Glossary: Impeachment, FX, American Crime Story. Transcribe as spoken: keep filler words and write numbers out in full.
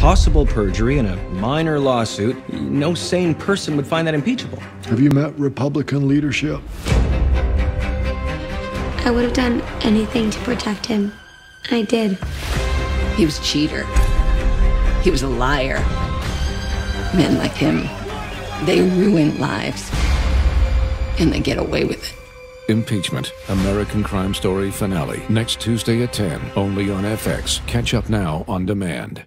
possible perjury in a minor lawsuit, no sane person would find that impeachable. Have you met Republican leadership? I would have done anything to protect him. I did. He was a cheater. He was a liar. Men like him, they ruin lives. And they get away with it. Impeachment, American Crime Story finale, next Tuesday at ten, only on F X. Catch up now on demand.